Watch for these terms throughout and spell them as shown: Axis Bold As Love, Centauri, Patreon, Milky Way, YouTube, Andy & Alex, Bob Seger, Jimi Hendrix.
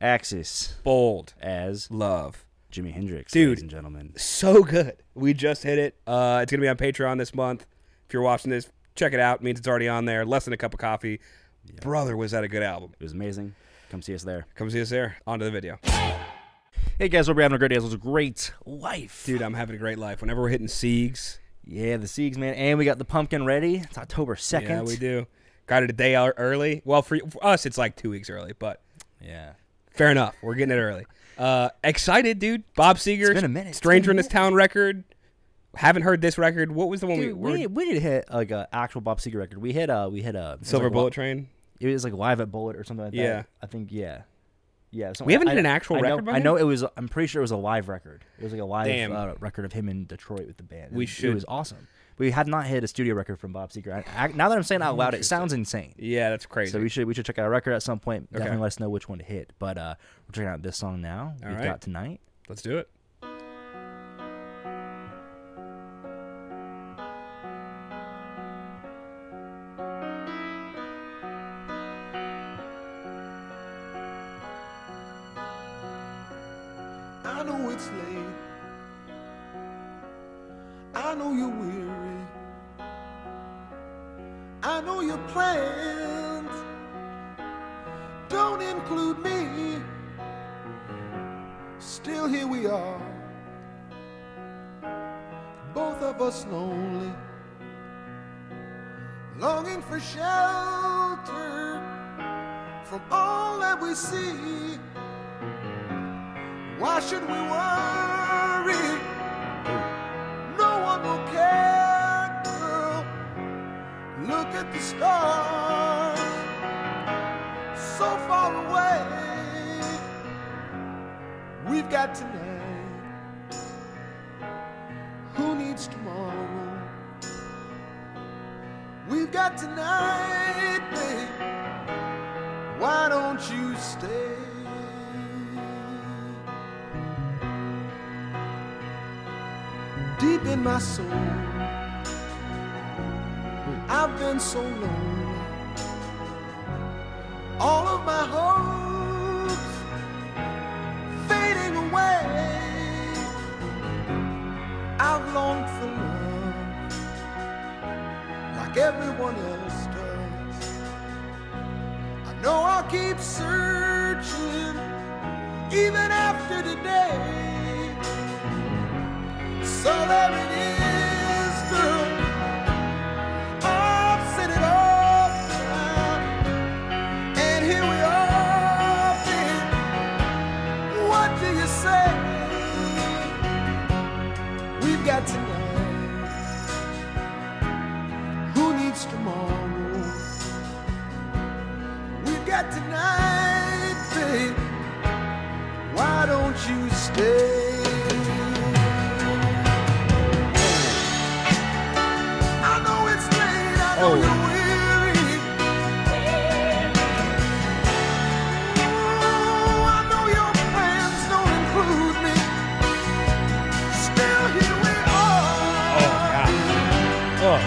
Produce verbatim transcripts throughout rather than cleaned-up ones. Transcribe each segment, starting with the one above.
Axis Bold As Love. Jimi Hendrix, dude, ladies and gentlemen. So good. We just hit it. Uh, it's going to be on Patreon this month. If you're watching this, check it out. It means it's already on there. Less than a cup of coffee. Yeah. Brother, was that a good album. It was amazing. Come see us there. Come see us there. On to the video. Hey, guys. Hope you're having a great day. It was a great life. Dude, I'm having a great life. Whenever we're hitting Siegs. Yeah, the Siegs, man. And we got the pumpkin ready. It's October second. Yeah, we do. Got it a day early. Well, for, for us, it's like two weeks early, but yeah, fair enough. We're getting it early. Uh, excited, dude. Bob Seger. It's been a minute. Stranger in This Town record. Haven't heard this record. What was the one dude, we, we, we did hit like an actual Bob Seger record? We hit uh we hit a Silver like, Bullet well, Train. It was like Live at Bullet or something like that. Yeah, I think yeah, yeah. We haven't I, hit an actual I record. Know, by I him? know it was. I'm pretty sure it was a live record. It was like a live uh, record of him in Detroit with the band. We and should. It was awesome. We had not hit a studio record from Bob Seger. I, I, now that I'm saying out loud, it sounds insane. Yeah, that's crazy. So we should we should check out a record at some point. Definitely okay. Let us know which one to hit. But uh, we're checking out this song now. All We've right. got Tonight. Let's do it. I know it's late. I know you're weary. I know your plans don't include me. Still here we are, both of us lonely, longing for shelter from all that we see. Why should we worry? Look at the stars, so far away. We've got tonight. Who needs tomorrow? We've got tonight, babe. Why don't you stay? Deep in my soul, I've been so lonely. All of my hopes fading away. I've longed for love like everyone else does. I know I'll keep searching even after today. So there it is. Tonight, babe, why don't you stay? I know it's late, I know oh. you're weary. Ooh, I know your plans don't include me. Still here we are. Oh, God. Oh.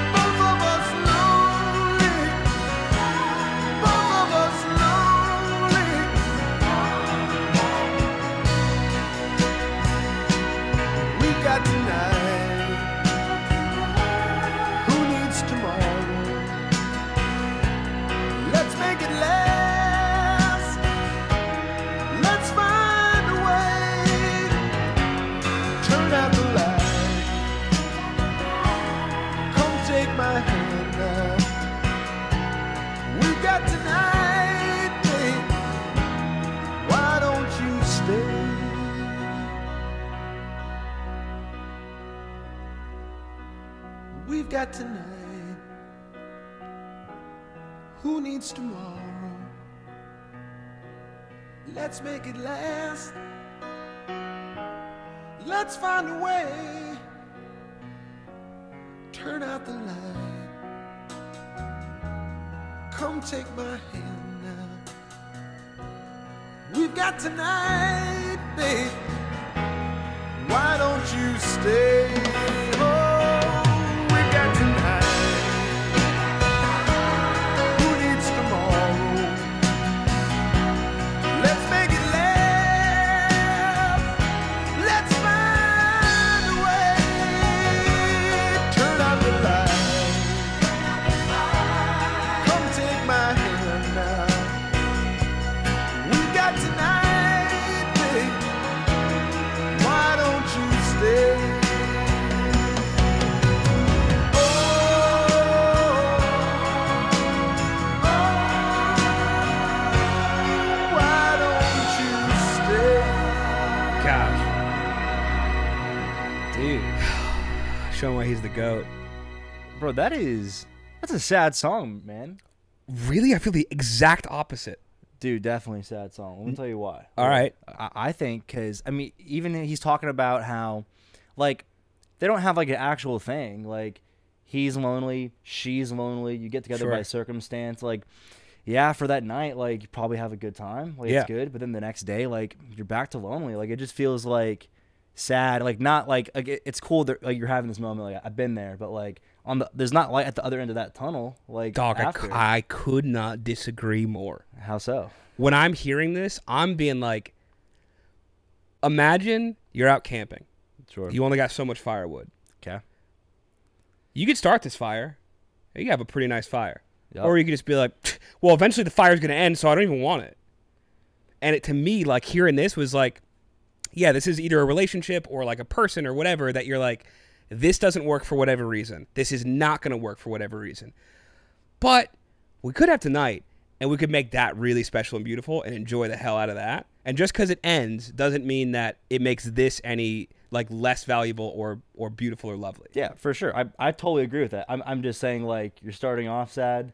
We've got tonight. Who needs tomorrow? Let's make it last. Let's find a way. Turn out the light. Come take my hand now. We've got tonight, babe. Why don't you stay? Let's make it last. GOAT. Bro, that is... That's a sad song, man. Really? I feel the exact opposite. Dude, definitely a sad song. Let me tell you why. All right. I, I think because, I mean, even he's talking about how, like, they don't have, like, an actual thing. Like, he's lonely, she's lonely, you get together sure. by circumstance. Like, yeah, for that night, like, you probably have a good time. Like, yeah. it's good. But then the next day, like, you're back to lonely. Like, it just feels, like, sad. Like, not, like, like it, it's cool that like, you're having this moment. Like, I've been there. But, like, on the there's not light at the other end of that tunnel. Like, dog, after. I, I could not disagree more. How so? When I'm hearing this, I'm being like, imagine you're out camping. Sure. You only got so much firewood. Okay. You could start this fire. You could have a pretty nice fire. Yep. Or you could just be like, well, eventually the fire's going to end, so I don't even want it. And it, to me, like, hearing this was like, yeah, this is either a relationship or like a person or whatever that you're like, this doesn't work for whatever reason. This is not going to work for whatever reason. But we could have tonight, and we could make that really special and beautiful and enjoy the hell out of that. And just because it ends doesn't mean that it makes this any like less valuable or or beautiful or lovely. Yeah, for sure. I, I totally agree with that. I'm, I'm just saying, like, you're starting off sad.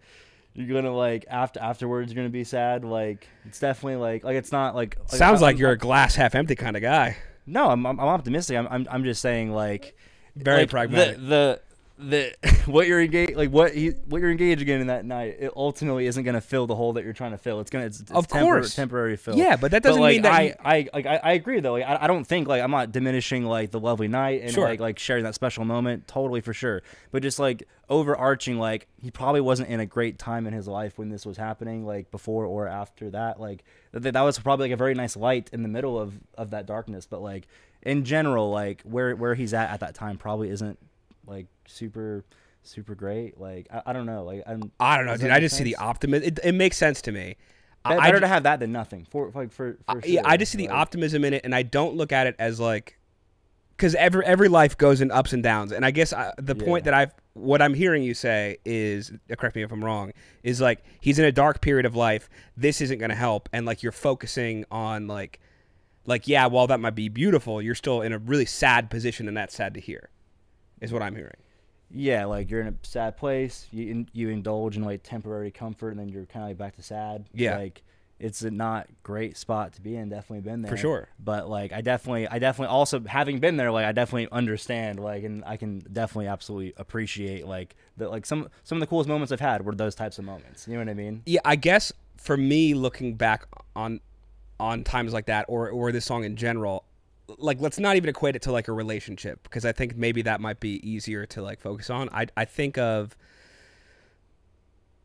You're going to, like, after afterwards, you're going to be sad. Like, it's definitely, like, like it's not, like... like Sounds I'm, like you're I'm, a glass half empty kind of guy. No, I'm, I'm optimistic. I'm, I'm, I'm just saying, like... Very like pragmatic. The the, the what you're engaged like what he, what you're engaging in that night, it ultimately isn't going to fill the hole that you're trying to fill. It's gonna it's, it's of tempor course temporary fill. Yeah, but that doesn't but, like, mean that I you... I like I, I agree though. Like, I I don't think like I'm not diminishing like the lovely night and sure. like like sharing that special moment totally for sure. But just like overarching, like he probably wasn't in a great time in his life when this was happening, like before or after that. Like th that was probably like a very nice light in the middle of of that darkness. But like. In general, like where where he's at at that time probably isn't like super super great. Like I, I don't know. Like I'm, I don't know, dude. I just sense? see the optimism. It, it makes sense to me. Be I, better I to have that than nothing. For like for, for I, sure. yeah, I just see like, the optimism in it, and I don't look at it as like because every every life goes in ups and downs. And I guess I, the yeah. point that I've what I'm hearing you say is correct me if I'm wrong is like he's in a dark period of life. This isn't going to help, and like you're focusing on like. Like, yeah, while that might be beautiful, you're still in a really sad position, and that's sad to hear, is what I'm hearing. Yeah, like, you're in a sad place. You in, you indulge in, like, temporary comfort, and then you're kind of like back to sad. Yeah. Like, it's a not great spot to be in. Definitely been there. For sure. But, like, I definitely, I definitely also, having been there, like, I definitely understand, like, and I can definitely absolutely appreciate, like, the, like some, some of the coolest moments I've had were those types of moments. You know what I mean? Yeah, I guess, for me, looking back on... on times like that or, or this song in general, like let's not even equate it to like a relationship because I think maybe that might be easier to like focus on. I, I think of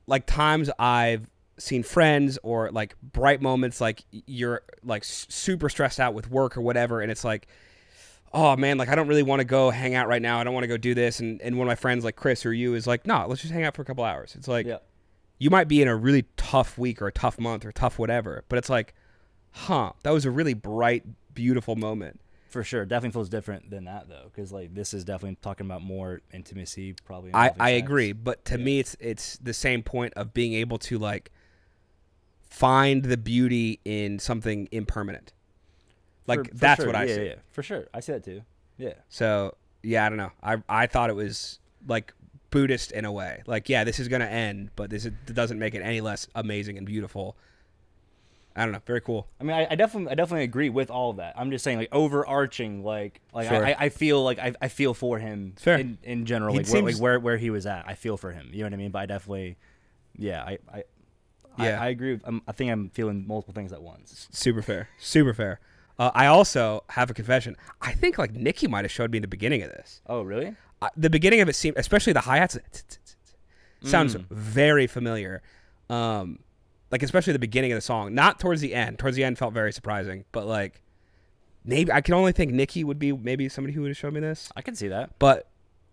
like times I've seen friends or like bright moments, like you're like super stressed out with work or whatever. And it's like, oh man, like I don't really want to go hang out right now. I don't want to go do this. And, and one of my friends like Chris or you is like, no, let's just hang out for a couple hours. It's like, yeah. you might be in a really tough week or a tough month or tough whatever, but it's like, huh, that was a really bright, beautiful moment. For sure. Definitely feels different than that, though, because, like, this is definitely talking about more intimacy, probably. In I, I agree, but to yeah. me, it's, it's the same point of being able to, like, find the beauty in something impermanent. Like, for, for that's sure. what I yeah, see. Yeah, for sure. I see that, too. Yeah. So, yeah, I don't know. I, I thought it was, like, Buddhist in a way. Like, yeah, this is going to end, but this is, doesn't make it any less amazing and beautiful. I don't know. Very cool. I mean, I, I definitely, I definitely agree with all of that. I'm just saying, like overarching, like, like sure. I, I feel like I, I feel for him in, in general, like where, like where where he was at. I feel for him. You know what I mean? But I definitely, yeah, I, I, yeah. I, I agree. With, I'm, I think I'm feeling multiple things at once. Super fair. Super fair. Uh, I also have a confession. I think like Nikki might have showed me the beginning of this. Oh, really? Uh, the beginning of it seemed, especially the hi hats, sounds mm. very familiar. Um. Like, especially the beginning of the song. Not towards the end. Towards the end felt very surprising. But, like, maybe I can only think Nikki would be maybe somebody who would have shown me this. I can see that. But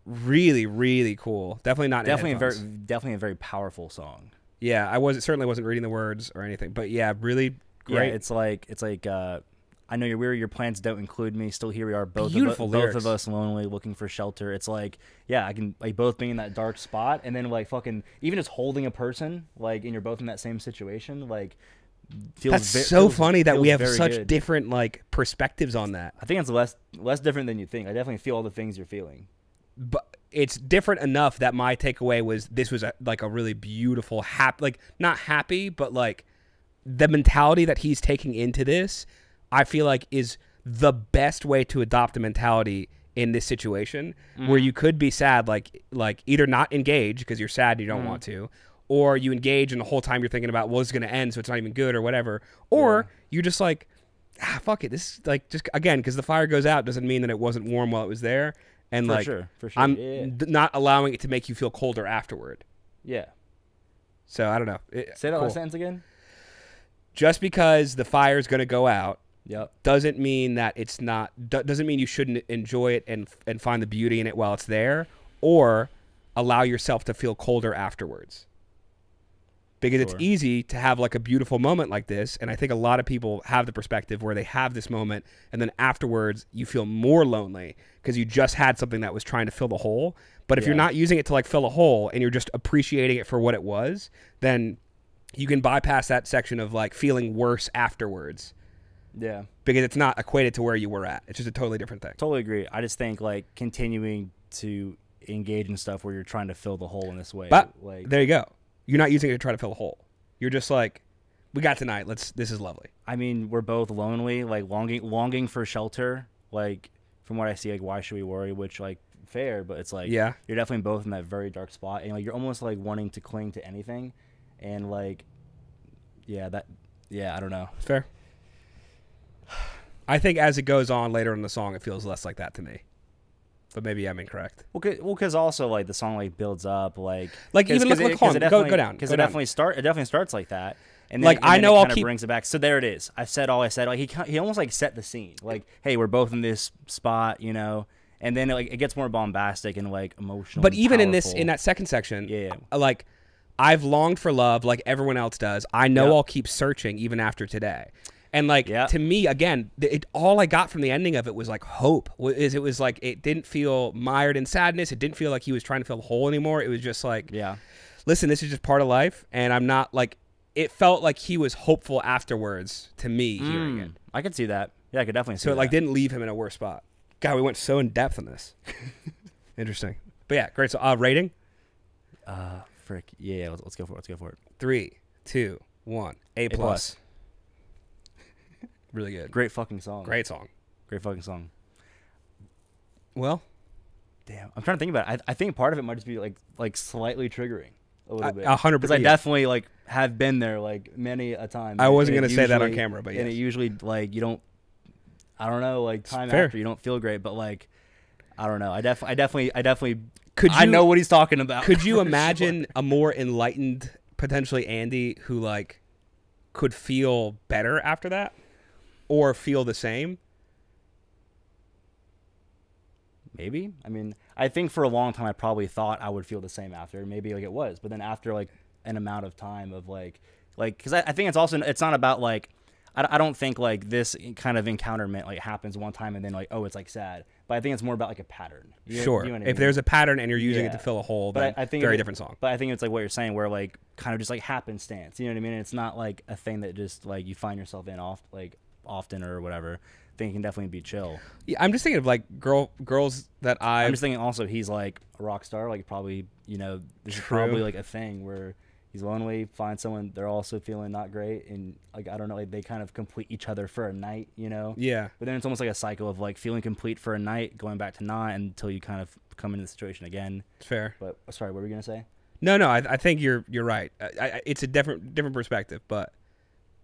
really, really cool. Definitely not definitely in a very Definitely a very powerful song. Yeah, I was certainly wasn't reading the words or anything. But, yeah, really great. Yeah, it's like, it's like uh, I know you're weary, your plans don't include me. Still here we are, both, Beautiful of, both of us lonely, looking for shelter. It's like, yeah, I can, like, both being in that dark spot, and then, like, fucking, even just holding a person, like, and you're both in that same situation, like, feels That's so feels, funny that we have such good. different, like, perspectives on that. I think it's less, less different than you think. I definitely feel all the things you're feeling. But it's different enough that my takeaway was this was a, like a really beautiful, happy, like not happy, but like the mentality that he's taking into this, I feel like is the best way to adopt a mentality in this situation mm. where you could be sad, like like either not engage because you're sad and you don't mm. want to, or you engage and the whole time you're thinking about, well, it's going to end, so it's not even good or whatever. Or yeah. you're just like, ah, fuck it. This is like just, again, because the fire goes out doesn't mean that it wasn't warm while it was there. And for like, sure, for sure. I'm yeah. not allowing it to make you feel colder afterward. Yeah. So I don't know. It, Say that cool. last sentence again. Just because the fire is going to go out yep. doesn't mean that it's not, doesn't mean you shouldn't enjoy it and, and find the beauty in it while it's there, or allow yourself to feel colder afterwards. Because sure. it's easy to have like a beautiful moment like this. And I think a lot of people have the perspective where they have this moment and then afterwards you feel more lonely because you just had something that was trying to fill the hole. But if yeah. you're not using it to like fill a hole and you're just appreciating it for what it was, then you can bypass that section of like feeling worse afterwards. Yeah. Because it's not equated to where you were at. It's just a totally different thing. Totally agree. I just think like continuing to engage in stuff where you're trying to fill the hole in this way. But like, there you go. You're not using it to try to fill a hole. You're just like, we got tonight. Let's. This is lovely. I mean, we're both lonely, like longing, longing for shelter. Like from what I see, like why should we worry? Which like fair, but it's like yeah, you're definitely both in that very dark spot, and like you're almost like wanting to cling to anything, and like yeah, that yeah, I don't know. Fair. I think as it goes on later in the song, it feels less like that to me. But maybe I'm incorrect. Well, because well, also like the song like builds up like like cause, even cause look, it, look it go go down because it down. definitely start it definitely starts like that and then, like and I then know it I'll keep brings it back. So there it is. I've said all I said. Like he he almost like set the scene. Like hey, we're both in this spot, you know. And then it, like it gets more bombastic and like emotional. But even powerful. in this in that second section, yeah, like I've longed for love like everyone else does. I know yep. I'll keep searching even after today. And like yeah. to me again, it, all I got from the ending of it was like hope. Is it was like it didn't feel mired in sadness. It didn't feel like he was trying to fill a hole anymore. It was just like, yeah, listen, this is just part of life, and I'm not like. It felt like he was hopeful afterwards to me mm. hearing it. I could see that. Yeah, I could definitely see that. So it like didn't leave him in a worse spot. God, we went so in depth on this. Interesting, but yeah, great. So uh, rating. Uh, frick yeah, let's, let's go for it. Let's go for it. Three, two, one. A, a plus. plus. Really good. Great fucking song. Great song. Great fucking song. Well, damn. I'm trying to think about it. I, I think part of it might just be like like slightly triggering a little I, bit. one hundred percent. Because I definitely like have been there like many a time. I wasn't going to say that on camera, but yeah. And it usually like you don't, I don't know, like time after you don't feel great, but like, I don't know. I, def I definitely, I definitely, could you, I know what he's talking about. Could you imagine sure. a more enlightened, potentially Andy who like could feel better after that? Or feel the same? Maybe. I mean, I think for a long time I probably thought I would feel the same after. Maybe like it was, but then after like an amount of time of like, like, because I, I think it's also it's not about like, I, I don't think like this kind of encounter meant like happens one time and then like oh it's like sad, but I think it's more about like a pattern. You, sure. You know what I mean? If there's a pattern and you're using yeah. it to fill a hole, but then I, I think very it, different song. But I think it's like what you're saying where like kind of just like happenstance. You know what I mean? And it's not like a thing that just like you find yourself in off like. often or whatever. Think can definitely be chill. Yeah, I'm just thinking of like girl girls that I I'm just thinking also he's like a rock star, like probably, you know, this True. is probably like a thing where he's lonely, finds someone they're also feeling not great and like I don't know, like they kind of complete each other for a night, you know? Yeah. But then it's almost like a cycle of like feeling complete for a night, going back to not until you kind of come into the situation again. Fair. But sorry, what were you gonna say? No, no, I, I think you're you're right. I, I, it's a different different perspective, but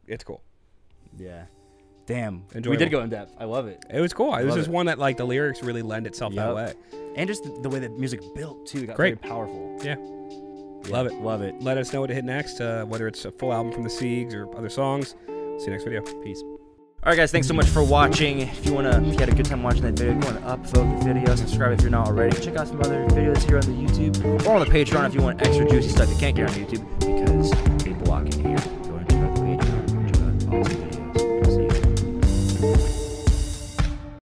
it's cool. Yeah. Damn, Enjoyable. we did go in depth. I love it. It was cool. I it was just it. one that like the lyrics really lend itself yep. that way, and just the, the way that music built too got Great. very powerful. Yeah. yeah, love it, love it. Let us know what to hit next, uh, whether it's a full album from the Seegs or other songs. See you next video. Peace. All right, guys, thanks so much for watching. If you wanna, if you had a good time watching that video, go and upvote the video, subscribe if you're not already. Check out some other videos here on the YouTube or on the Patreon if you want extra juicy stuff you can't get on YouTube because.